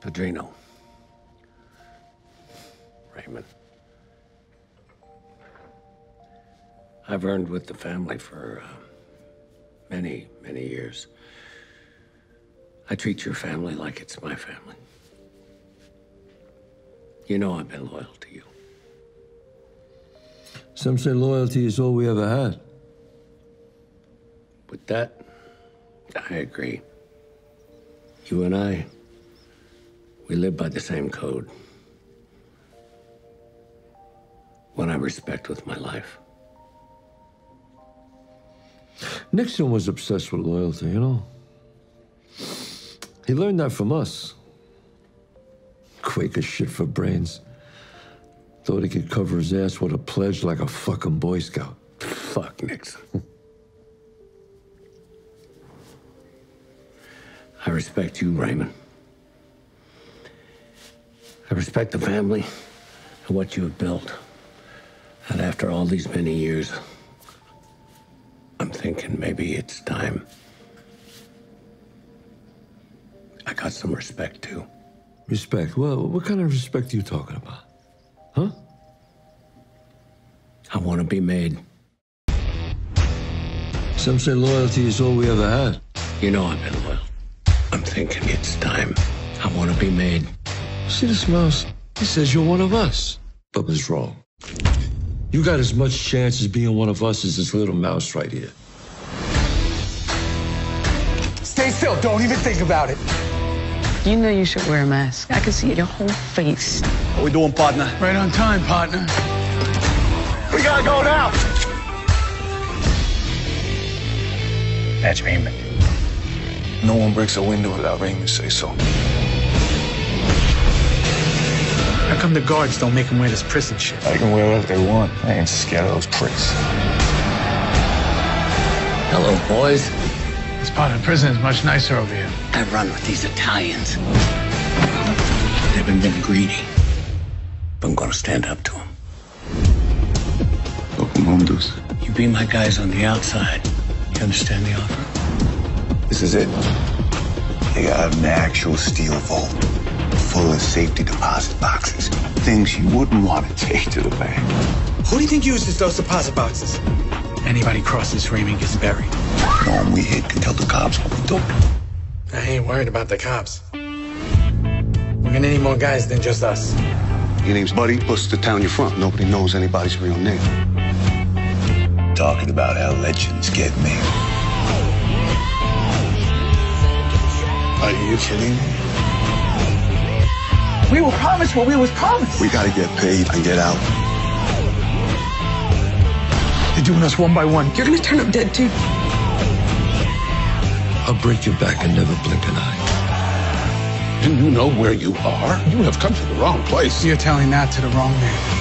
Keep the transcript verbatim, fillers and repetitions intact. Padrino. Raymond. I've earned with the family for uh, many, many years. I treat your family like it's my family. You know I've been loyal to you. Some say loyalty is all we ever had. With that, I agree. You and I, we live by the same code. One I respect with my life. Nixon was obsessed with loyalty, you know? He learned that from us. Quaker shit for brains. Thought he could cover his ass with a pledge like a fucking Boy Scout. Fuck Nixon. I respect you, Raymond. I respect the family and what you have built. And after all these many years, I'm thinking maybe it's time. I got some respect, too. Respect? Well, what kind of respect are you talking about? Huh? I want to be made. Some say loyalty is all we ever had. You know I've been loyal. I'm thinking it's time. I want to be made. See this mouse? He says you're one of us. Bubba's wrong. You got as much chance as being one of us as this little mouse right here. Stay still. Don't even think about it. You know you should wear a mask. I can see your whole face. What we doing, partner? Right on time, partner. We gotta go now. That's Raymond. No one breaks a window without Raymond say so. How come the guards don't make them wear this prison shit? They can wear whatever they want. I ain't scared of those pricks. Hello, boys. This part of the prison is much nicer over here. I run with these Italians. They've been, been greedy. But I'm gonna stand up to them. You be my guys on the outside. You understand the offer? This is it. They got an actual steel vault full of safety deposit boxes. Things you wouldn't want to take to the bank. Who do you think uses those deposit boxes? Anybody crosses Raymond gets buried. No one we hit can tell the cops what we do. I ain't worried about the cops. We're gonna need more guys than just us. Your name's Buddy, plus the town you're from. Nobody knows anybody's real name. Talking about how legends get made. Are you kidding me? We were promised what we was promised. We gotta get paid and get out. They're doing us one by one. You're gonna turn up dead, too. I'll break your back and never blink an eye. Do you know where you are? You have come to the wrong place. You're telling that to the wrong man.